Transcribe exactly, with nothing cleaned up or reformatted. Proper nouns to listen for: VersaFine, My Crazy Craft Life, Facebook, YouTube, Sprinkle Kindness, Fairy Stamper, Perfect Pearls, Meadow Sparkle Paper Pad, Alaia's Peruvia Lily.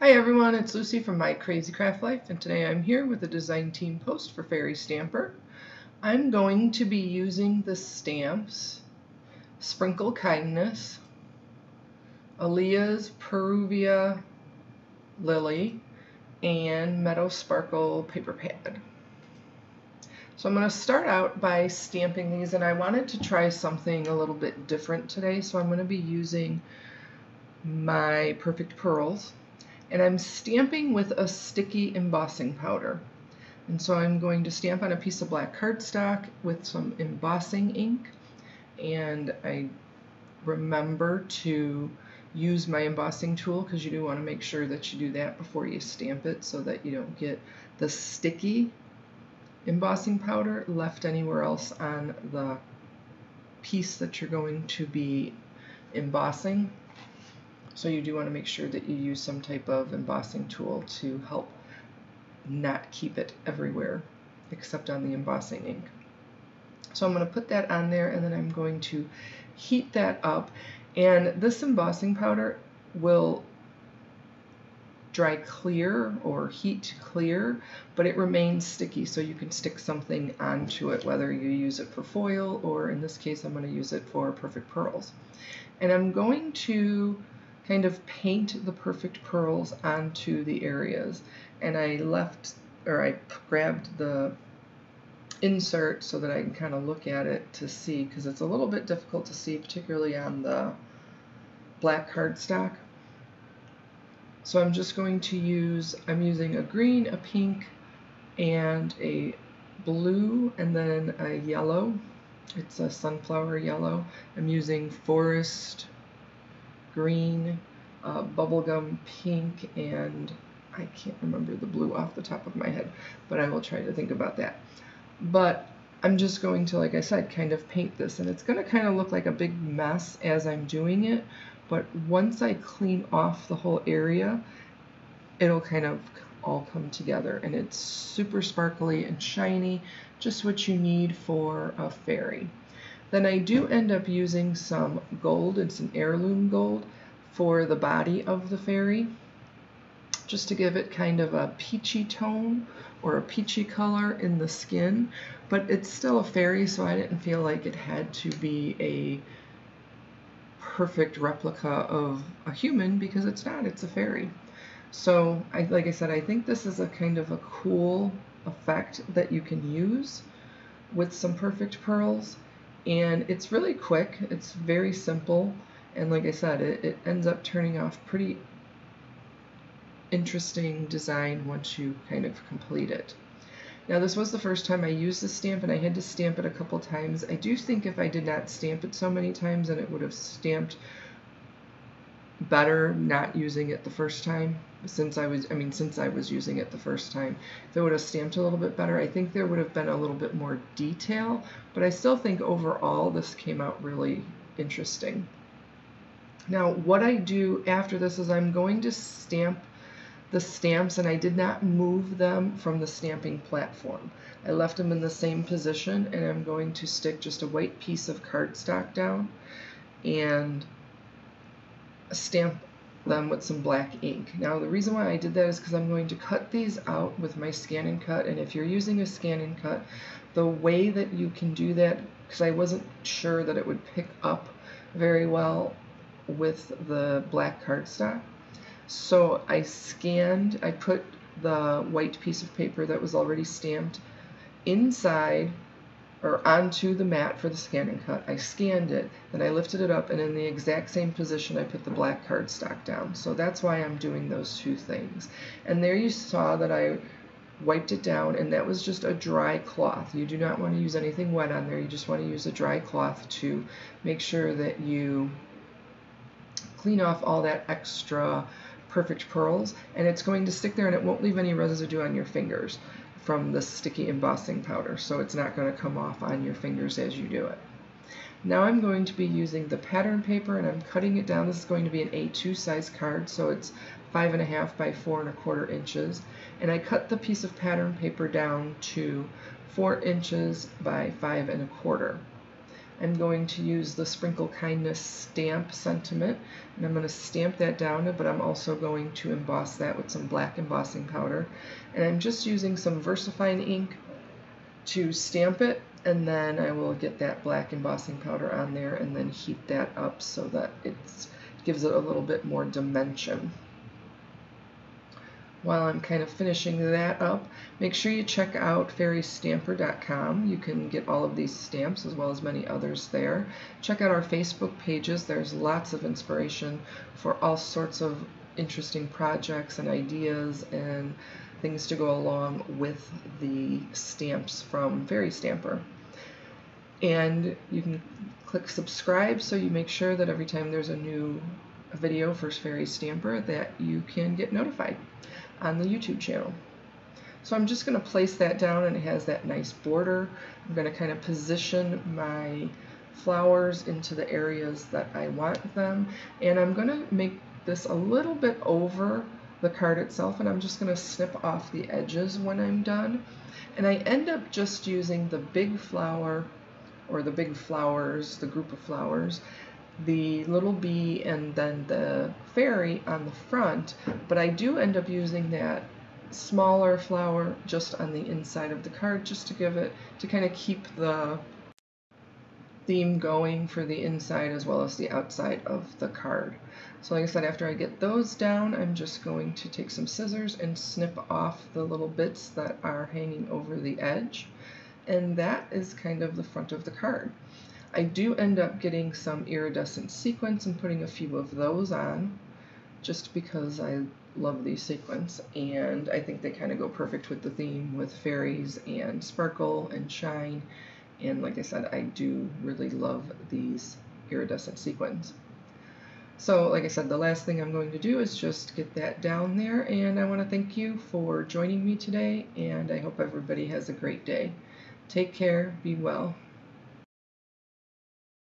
Hi everyone, it's Lucy from My Crazy Craft Life, and today I'm here with a design team post for Fairy Stamper. I'm going to be using the stamps Sprinkle Kindness, Alaia's Peruvia Lily, and Meadow Sparkle Paper Pad. So I'm going to start out by stamping these, and I wanted to try something a little bit different today, so I'm going to be using my Perfect Pearls. And I'm stamping with a sticky embossing powder. And so I'm going to stamp on a piece of black cardstock with some embossing ink. And I remember to use my embossing tool, because you do want to make sure that you do that before you stamp it so that you don't get the sticky embossing powder left anywhere else on the piece that you're going to be embossing. So you do want to make sure that you use some type of embossing tool to help not keep it everywhere except on the embossing ink. So I'm going to put that on there, and then I'm going to heat that up, and this embossing powder will dry clear or heat clear, but it remains sticky, so you can stick something onto it, whether you use it for foil, or in this case I'm going to use it for Perfect Pearls. And I'm going to kind of paint the Perfect Pearls onto the areas, and I left or I grabbed the insert so that I can kind of look at it to see, because it's a little bit difficult to see, particularly on the black cardstock. So I'm just going to use, I'm using a green, a pink, and a blue, and then a yellow. It's a sunflower yellow. I'm using forest green, uh, bubblegum pink, and I can't remember the blue off the top of my head, but I will try to think about that. But I'm just going to, like I said, kind of paint this, and it's going to kind of look like a big mess as I'm doing it, but once I clean off the whole area, it'll kind of all come together, and it's super sparkly and shiny, just what you need for a fairy. Then I do end up using some gold, it's an heirloom gold, for the body of the fairy, just to give it kind of a peachy tone or a peachy color in the skin. But it's still a fairy, so I didn't feel like it had to be a perfect replica of a human, because it's not, it's a fairy. So I, like I said, I think this is a kind of a cool effect that you can use with some Perfect Pearls. And it's really quick, it's very simple, and like I said, it, it ends up turning off pretty interesting design once you kind of complete it. Now, this was the first time I used this stamp, and I had to stamp it a couple times. I do think if I did not stamp it so many times, then it would have stamped better not using it the first time. Since I was, I mean, since I was using it the first time, if it would have stamped a little bit better, I think there would have been a little bit more detail, but I still think overall this came out really interesting. Now, what I do after this is I'm going to stamp the stamps, and I did not move them from the stamping platform. I left them in the same position, and I'm going to stick just a white piece of cardstock down and stamp them with some black ink. Now, the reason why I did that is because I'm going to cut these out with my scan and cut, and if you're using a scan and cut, the way that you can do that, because I wasn't sure that it would pick up very well with the black cardstock, so I scanned, I put the white piece of paper that was already stamped inside or onto the mat for the scan and cut. I scanned it, then I lifted it up, and in the exact same position I put the black cardstock down. So that's why I'm doing those two things. And there you saw that I wiped it down, and that was just a dry cloth. You do not want to use anything wet on there, you just want to use a dry cloth to make sure that you clean off all that extra Perfect Pearls, and it's going to stick there, and it won't leave any residue on your fingers from the sticky embossing powder, so it's not going to come off on your fingers as you do it. Now I'm going to be using the pattern paper, and I'm cutting it down. This is going to be an A two size card, so it's five and a half by four and a quarter inches, and I cut the piece of pattern paper down to four inches by five and a quarter. I'm going to use the Sprinkle Kindness stamp sentiment, and I'm going to stamp that down, but I'm also going to emboss that with some black embossing powder. And I'm just using some VersaFine ink to stamp it, and then I will get that black embossing powder on there and then heat that up so that it gives it a little bit more dimension. While I'm kind of finishing that up, make sure you check out fairy stamper dot com. You can get all of these stamps as well as many others there. Check out our Facebook pages. There's lots of inspiration for all sorts of interesting projects and ideas and things to go along with the stamps from Fairy Stamper. And you can click subscribe so you make sure that every time there's a new video for Fairy Stamper that you can get notified on the YouTube channel. So I'm just going to place that down, and it has that nice border. I'm going to kind of position my flowers into the areas that I want them, and I'm going to make this a little bit over the card itself, and I'm just going to snip off the edges when I'm done. And I end up just using the big flower, or the big flowers, the group of flowers, the little bee, and then the fairy on the front, but I do end up using that smaller flower just on the inside of the card, just to give it, to kind of keep the theme going for the inside as well as the outside of the card. So like I said, after I get those down, I'm just going to take some scissors and snip off the little bits that are hanging over the edge, and that is kind of the front of the card. I do end up getting some iridescent sequins and putting a few of those on, just because I love these sequins, and I think they kind of go perfect with the theme, with fairies and sparkle and shine. And like I said, I do really love these iridescent sequins. So like I said, the last thing I'm going to do is just get that down there, and I want to thank you for joining me today, and I hope everybody has a great day. Take care, be well.